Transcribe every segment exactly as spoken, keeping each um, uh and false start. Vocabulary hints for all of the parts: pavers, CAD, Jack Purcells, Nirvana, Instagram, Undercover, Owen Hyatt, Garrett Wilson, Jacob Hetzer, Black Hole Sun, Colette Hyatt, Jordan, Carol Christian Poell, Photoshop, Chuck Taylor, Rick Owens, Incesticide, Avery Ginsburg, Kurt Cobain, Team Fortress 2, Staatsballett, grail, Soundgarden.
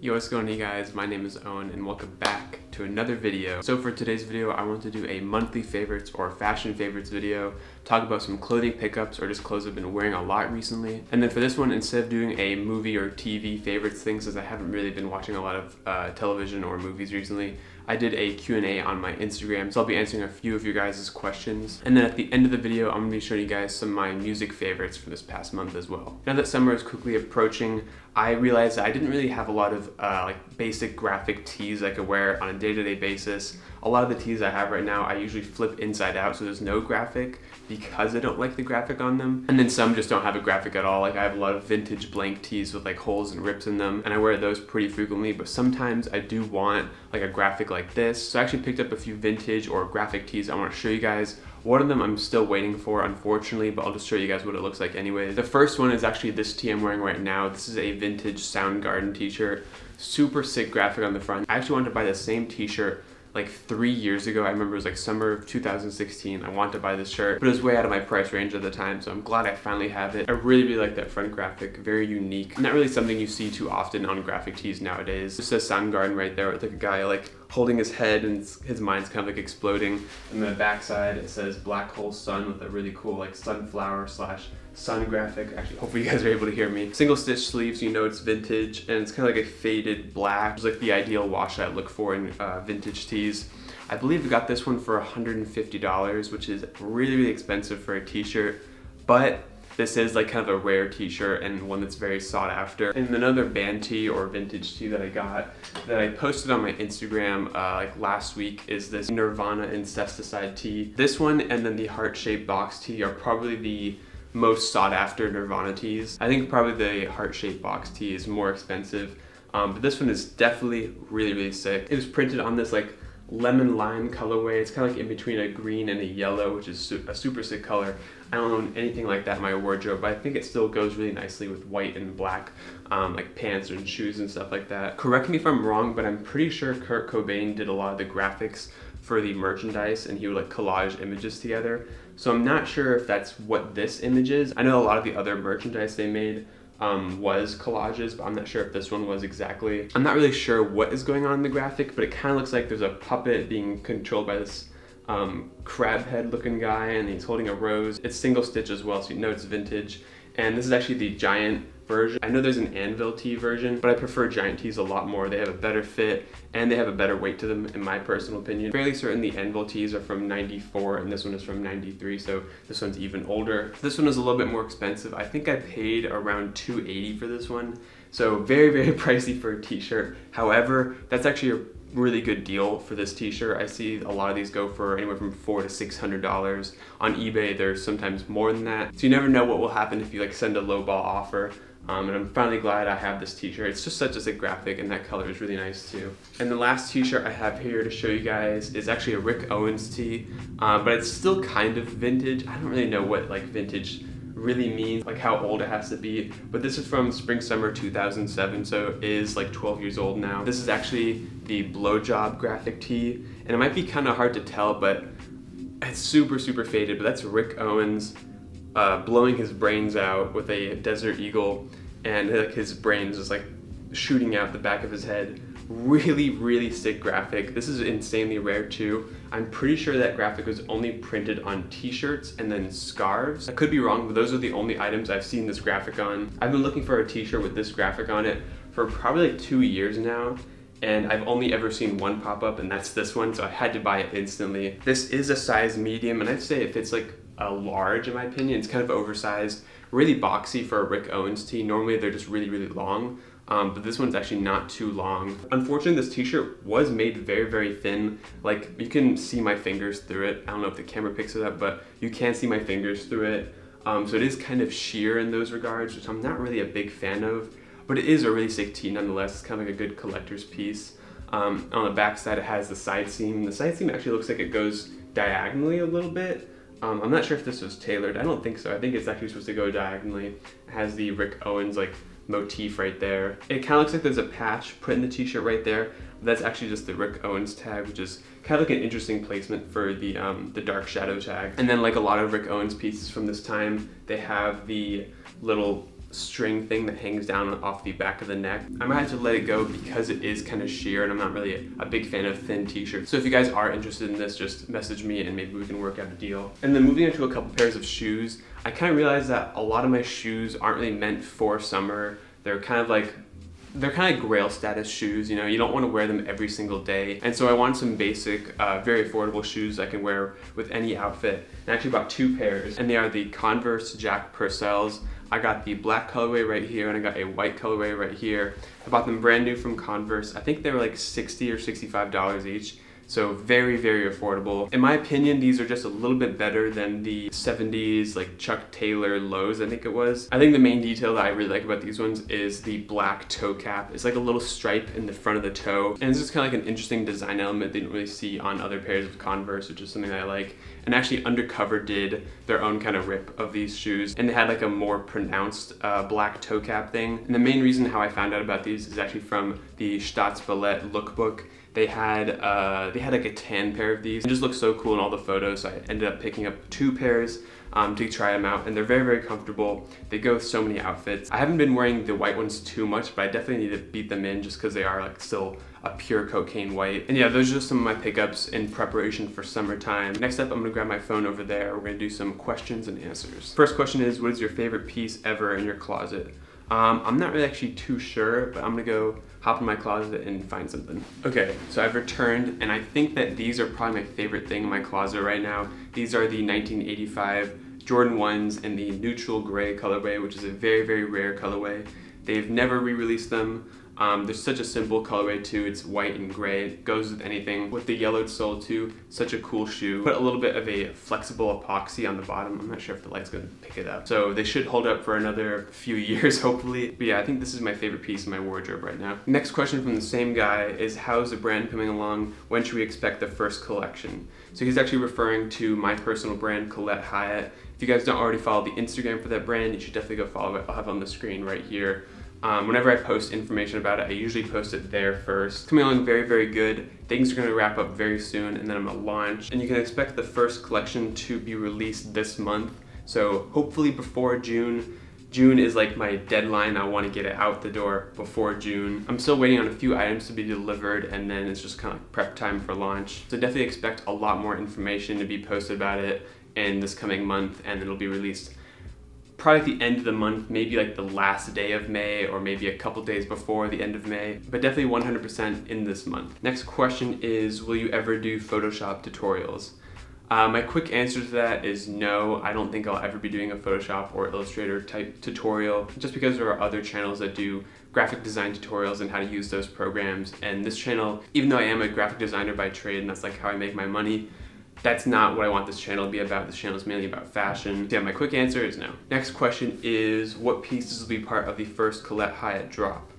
Yo, what's going on, you guys? My name is Owen and welcome back to another video. So for today's video, I want to do a monthly favorites or fashion favorites video, talk about some clothing pickups or just clothes I've been wearing a lot recently. And then for this one, instead of doing a movie or T V favorites thing, since I haven't really been watching a lot of uh, television or movies recently, I did a Q and A on my Instagram, so I'll be answering a few of your guys' questions. And then at the end of the video, I'm gonna be showing you guys some of my music favorites for this past month as well. Now that summer is quickly approaching, I realized that I didn't really have a lot of uh, like basic graphic tees I could wear on a day-to-day basis. A lot of the tees I have right now, I usually flip inside out, so there's no graphic because I don't like the graphic on them. And then some just don't have a graphic at all. Like I have a lot of vintage blank tees with like holes and rips in them, and I wear those pretty frequently, but sometimes I do want like a graphic like this. So I actually picked up a few vintage or graphic tees I want to show you guys. One of them I'm still waiting for, unfortunately, but I'll just show you guys what it looks like anyway. The first one is actually this tee I'm wearing right now. This is a vintage Soundgarden t-shirt. Super sick graphic on the front. I actually wanted to buy the same t-shirt like three years ago. I remember it was like summer of two thousand sixteen. I wanted to buy this shirt, but it was way out of my price range at the time, so I'm glad I finally have it. I really, really like that front graphic, very unique. Not really something you see too often on graphic tees nowadays. It says Soundgarden right there with like a guy like holding his head and his mind's kind of like exploding. And the backside, it says Black Hole Sun with a really cool like sunflower slash sun graphic. Actually, hopefully you guys are able to hear me. Single stitch sleeves, you know it's vintage, and it's kind of like a faded black, which is like the ideal wash I look for in uh, vintage tees. I believe I got this one for one hundred fifty dollars, which is really, really expensive for a t-shirt, but this is like kind of a rare t-shirt and one that's very sought after. And another band tee or vintage tee that I got that I posted on my Instagram uh, like last week is this Nirvana Incesticide tee. This one and then the heart-shaped box tee are probably the most sought after Nirvana tees. I think probably the heart-shaped box tee is more expensive, um, but this one is definitely really, really sick. It was printed on this like lemon lime colorway. It's kind of like in between a green and a yellow, which is su a super sick color. I don't own anything like that in my wardrobe, but I think it still goes really nicely with white and black, um, like pants and shoes and stuff like that. Correct me if I'm wrong, but I'm pretty sure Kurt Cobain did a lot of the graphics for the merchandise, and he would like collage images together. So I'm not sure if that's what this image is. I know a lot of the other merchandise they made Um, was collages, but I'm not sure if this one was exactly. I'm not really sure what is going on in the graphic, but it kind of looks like there's a puppet being controlled by this um, crab head looking guy, and he's holding a rose. It's single stitch as well, so you know it's vintage. And this is actually the giant version. I know there's an anvil tee version, but I prefer giant tees a lot more. They have a better fit and they have a better weight to them, in my personal opinion. Fairly certain the anvil tees are from ninety-four and this one is from ninety-three, so this one's even older. This one is a little bit more expensive. I think I paid around two eighty for this one, so very, very pricey for a t-shirt. However, that's actually a really good deal for this t-shirt. I see a lot of these go for anywhere from four to six hundred dollars on eBay. There's sometimes more than that, so you never know what will happen if you like send a lowball offer. Um, and I'm finally glad I have this t-shirt. It's just such a sick graphic, and that color is really nice too. And the last t-shirt I have here to show you guys is actually a Rick Owens tee, uh, but it's still kind of vintage. I don't really know what like vintage really means, like how old it has to be, but this is from spring summer two thousand seven, so it is like twelve years old now. This is actually the blowjob graphic tee, and it might be kind of hard to tell, but it's super super faded. But that's Rick Owens uh, blowing his brains out with a desert eagle, and like his brains is like shooting out the back of his head. Really, really sick graphic. This is insanely rare too. I'm pretty sure that graphic was only printed on t-shirts and then scarves. I could be wrong, but those are the only items I've seen this graphic on. I've been looking for a t-shirt with this graphic on it for probably like two years now, and I've only ever seen one pop up, and that's this one, so I had to buy it instantly. This is a size medium, and I'd say it fits like a large in my opinion. It's kind of oversized, really boxy for a Rick Owens tee. Normally they're just really, really long. Um, but this one's actually not too long. Unfortunately, this t-shirt was made very, very thin. Like, you can see my fingers through it. I don't know if the camera picks it up, but you can see my fingers through it. Um, so it is kind of sheer in those regards, which I'm not really a big fan of, but it is a really sick tee nonetheless. It's kind of like a good collector's piece. Um, on the back side, it has the side seam. The side seam actually looks like it goes diagonally a little bit. Um, I'm not sure if this was tailored. I don't think so. I think it's actually supposed to go diagonally. It has the Rick Owens, like, motif right there. It kind of looks like there's a patch put in the t-shirt right there. That's actually just the Rick Owens tag, which is kind of like an interesting placement for the um, the Dark Shadow tag. And then like a lot of Rick Owens pieces from this time, they have the little string thing that hangs down off the back of the neck. I might have to let it go because it is kind of sheer and I'm not really a big fan of thin t-shirts. So if you guys are interested in this, just message me and maybe we can work out a deal. And then moving into a couple pairs of shoes, I kind of realized that a lot of my shoes aren't really meant for summer. They're kind of like, they're kind of grail status shoes, you know, you don't want to wear them every single day. And so I wanted some basic, uh, very affordable shoes I can wear with any outfit. And I actually bought two pairs, and they are the Converse Jack Purcells. I got the black colorway right here and I got a white colorway right here. I bought them brand new from Converse. I think they were like sixty or sixty-five dollars each. So very, very affordable. In my opinion, these are just a little bit better than the seventies, like Chuck Taylor lows, I think it was. I think the main detail that I really like about these ones is the black toe cap. It's like a little stripe in the front of the toe. And this is kind of like an interesting design element they didn't really see on other pairs of Converse, which is something that I like. And actually Undercover did their own kind of rip of these shoes. And they had like a more pronounced uh, black toe cap thing. And the main reason how I found out about these is actually from the Staatsballett lookbook. They had uh, they had like a tan pair of these. It just looked so cool in all the photos, so I ended up picking up two pairs um, to try them out, and they're very, very comfortable. They go with so many outfits. I haven't been wearing the white ones too much, but I definitely need to beat them in just because they are like still a pure cocaine white. And yeah, those are just some of my pickups in preparation for summertime. Next up, I'm gonna grab my phone over there. We're gonna do some questions and answers. First question is, what is your favorite piece ever in your closet? Um, I'm not really actually too sure, but I'm gonna go hop in my closet and find something. Okay, so I've returned, and I think that these are probably my favorite thing in my closet right now. These are the nineteen eighty-five Jordan ones in the neutral gray colorway, which is a very, very rare colorway. They've never re-released them. Um, they're such a simple colorway too. It's white and gray. It goes with anything. With the yellowed sole too, such a cool shoe. Put a little bit of a flexible epoxy on the bottom. I'm not sure if the light's gonna pick it up. So they should hold up for another few years, hopefully. But yeah, I think this is my favorite piece in my wardrobe right now. Next question from the same guy is, how's the brand coming along? When should we expect the first collection? So he's actually referring to my personal brand, Colette Hyatt. If you guys don't already follow the Instagram for that brand, you should definitely go follow it. I'll have it on the screen right here. Um, whenever I post information about it, I usually post it there first. It's coming along very, very good. Things are going to wrap up very soon, and then I'm going to launch. And you can expect the first collection to be released this month. So hopefully before June. June is like my deadline. I want to get it out the door before June. I'm still waiting on a few items to be delivered, and then it's just kind of like prep time for launch. So definitely expect a lot more information to be posted about it in this coming month, and it'll be released probably at the end of the month, maybe like the last day of May, or maybe a couple days before the end of May, but definitely one hundred percent in this month. Next question is, will you ever do Photoshop tutorials? Uh, my quick answer to that is no. I don't think I'll ever be doing a Photoshop or Illustrator type tutorial, just because there are other channels that do graphic design tutorials and how to use those programs. And this channel, even though I am a graphic designer by trade and that's like how I make my money, that's not what I want this channel to be about. This channel is mainly about fashion. Yeah, my quick answer is no. Next question is, what pieces will be part of the first Colette Hyatt drop?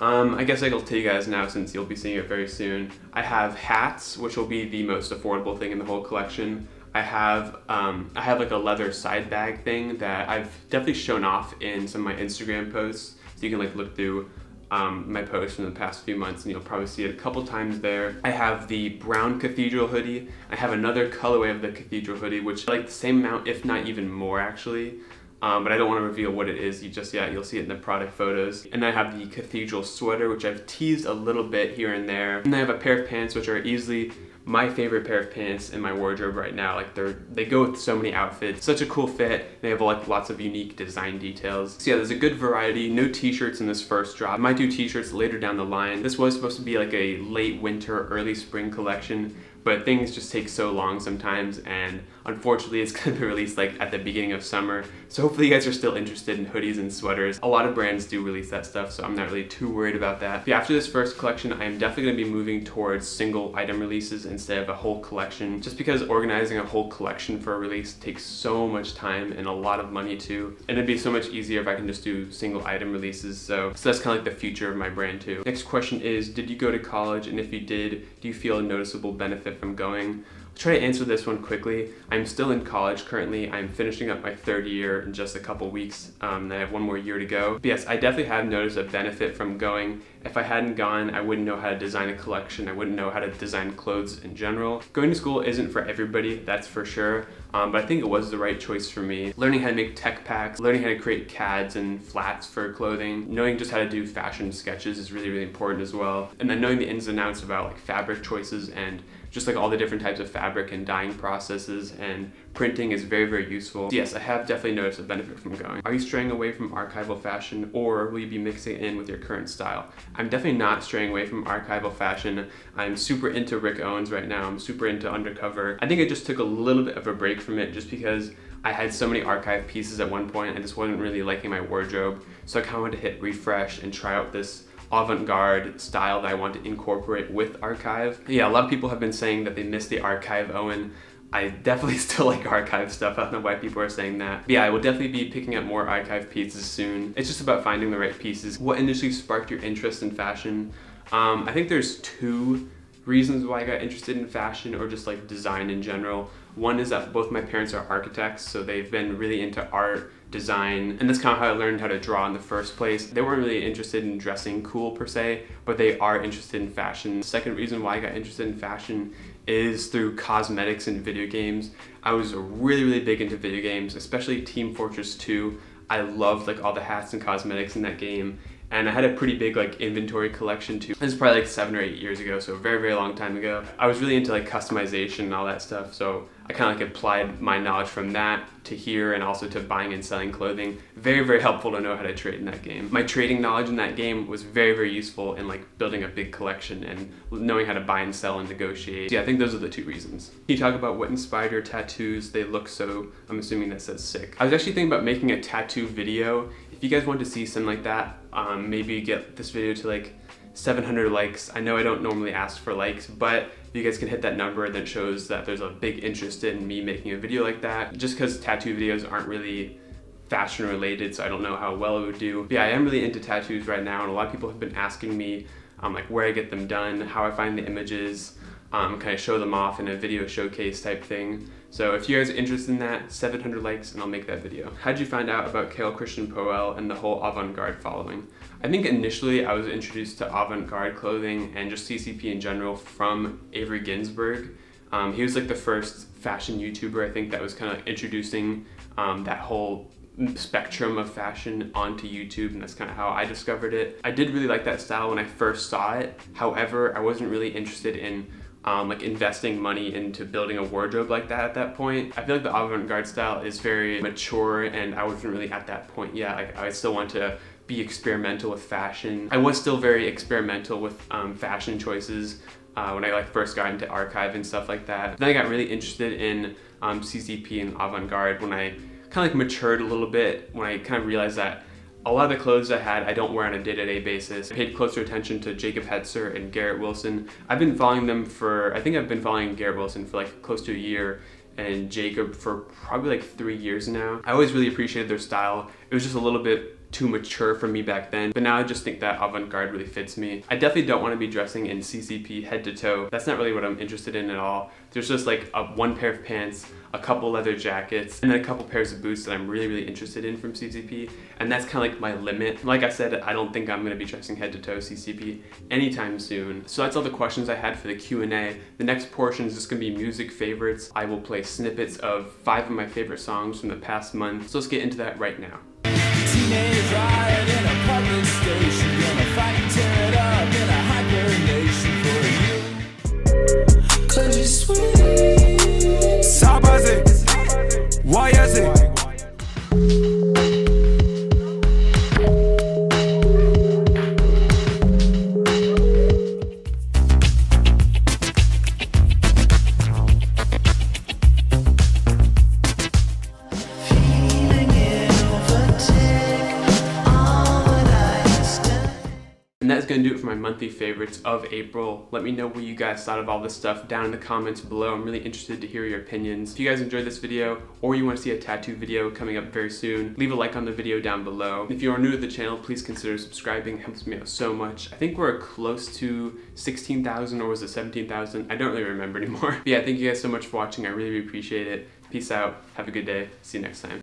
Um, I guess I'll tell you guys now since you'll be seeing it very soon. I have hats, which will be the most affordable thing in the whole collection. I have, um, I have like a leather side bag thing that I've definitely shown off in some of my Instagram posts. So you can like look through Um, my post from the past few months and you'll probably see it a couple times there. I have the brown cathedral hoodie. I have another colorway of the cathedral hoodie, which I like the same amount, if not even more actually. Um, but I don't want to reveal what it is just yet. You'll see it in the product photos. And I have the cathedral sweater, which I've teased a little bit here and there. And I have a pair of pants, which are easily my favorite pair of pants in my wardrobe right now. Like they're, they go with so many outfits, such a cool fit. They have like lots of unique design details. So yeah, there's a good variety. No t-shirts in this first drop. I might do t-shirts later down the line. This was supposed to be like a late winter, early spring collection, but things just take so long sometimes, and unfortunately it's gonna be released like at the beginning of summer. So hopefully you guys are still interested in hoodies and sweaters. A lot of brands do release that stuff, so I'm not really too worried about that. But yeah, after this first collection, I am definitely gonna be moving towards single item releases instead of a whole collection, just because organizing a whole collection for a release takes so much time and a lot of money too. And it'd be so much easier if I can just do single item releases. So, so that's kind of like the future of my brand too. Next question is, did you go to college? And if you did, do you feel a noticeable benefit from going? try to answer this one quickly. I'm still in college currently. I'm finishing up my third year in just a couple weeks. Um, and I have one more year to go. But yes, I definitely have noticed a benefit from going. If I hadn't gone, I wouldn't know how to design a collection. I wouldn't know how to design clothes in general. Going to school isn't for everybody, that's for sure. Um, but I think it was the right choice for me. Learning how to make tech packs, learning how to create C A Ds and flats for clothing, knowing just how to do fashion sketches is really, really important as well. And then knowing the ins and outs about like fabric choices and just like all the different types of fabric and dyeing processes and printing is very, very useful. So yes, I have definitely noticed a benefit from going. Are you straying away from archival fashion, or will you be mixing it in with your current style? I'm definitely not straying away from archival fashion. I'm super into Rick Owens right now. I'm super into Undercover. I think I just took a little bit of a break from it just because I had so many archive pieces at one point. I just wasn't really liking my wardrobe. So I kind of wanted to hit refresh and try out this avant-garde style that I want to incorporate with archive. Yeah, a lot of people have been saying that they miss the archive Owen. I definitely still like archive stuff. I don't know why people are saying that. But yeah, I will definitely be picking up more archive pieces soon. It's just about finding the right pieces. What initially sparked your interest in fashion? Um, I think there's two reasons why I got interested in fashion or just like design in general. One is that both my parents are architects, so they've been really into art, design, and that's kind of how I learned how to draw in the first place. They weren't really interested in dressing cool per se, but they are interested in fashion. The second reason why I got interested in fashion is through cosmetics and video games. I was really, really big into video games, especially Team Fortress two. I loved like all the hats and cosmetics in that game. And I had a pretty big like inventory collection too. This is probably like seven or eight years ago, so a very, very long time ago. I was really into like customization and all that stuff, so I kind of like applied my knowledge from that to here and also to buying and selling clothing. Very, very helpful to know how to trade in that game. My trading knowledge in that game was very, very useful in like building a big collection and knowing how to buy and sell and negotiate. So yeah, I think those are the two reasons. Can you talk about what inspired your tattoos? They look so, I'm assuming that says sick. I was actually thinking about making a tattoo video. If you guys want to see something like that, um, maybe get this video to like seven hundred likes. I know I don't normally ask for likes, but if you guys can hit that number, that shows that there's a big interest in me making a video like that. Just because tattoo videos aren't really fashion related, so I don't know how well it would do. But yeah, I am really into tattoos right now, and a lot of people have been asking me um, like where I get them done, how I find the images, um, kind of show them off in a video showcase type thing. So if you guys are interested in that, seven hundred likes and I'll make that video. How did you find out about Carol Christian Poell and the whole avant-garde following? I think initially I was introduced to avant-garde clothing and just C C P in general from Avery Ginsburg. Um, he was like the first fashion YouTuber I think that was kind of introducing um, that whole spectrum of fashion onto YouTube, and that's kind of how I discovered it. I did really like that style when I first saw it. However, I wasn't really interested in Um, like investing money into building a wardrobe like that at that point. I feel like the avant-garde style is very mature, and I wasn't really at that point yet. Like, I still want to be experimental with fashion. I was still very experimental with um, fashion choices uh, when I like first got into archive and stuff like that. Then I got really interested in um, C C P and avant-garde when I kind of like matured a little bit, when I kind of realized that a lot of the clothes I had, I don't wear on a day-to-day basis. I paid closer attention to Jacob Hetzer and Garrett Wilson. I've been following them for, I think I've been following Garrett Wilson for like close to a year and Jacob for probably like three years now. I always really appreciated their style. It was just a little bit too mature for me back then, but now I just think that avant-garde really fits me. I definitely don't want to be dressing in C C P head to toe. That's not really what I'm interested in at all. There's just like a, one pair of pants, a couple leather jackets, and then a couple pairs of boots that I'm really, really interested in from C C P. And that's kind of like my limit. Like I said, I don't think I'm going to be dressing head to toe C C P anytime soon. So that's all the questions I had for the Q and A. The next portion is just going to be music favorites. I will play snippets of five of my favorite songs from the past month. So let's get into that right now. Teenage riot in a public station, gonna fight and tear it up in a hibernation for you. Cause you're sweet. So busy. Why is it? going to do it for my monthly favorites of April. Let me know what you guys thought of all this stuff down in the comments below. I'm really interested to hear your opinions. If you guys enjoyed this video or you want to see a tattoo video coming up very soon, leave a like on the video down below. If you are new to the channel, please consider subscribing. It helps me out so much. I think we're close to sixteen thousand, or was it seventeen thousand? I don't really remember anymore. But yeah, thank you guys so much for watching. I really, really appreciate it. Peace out. Have a good day. See you next time.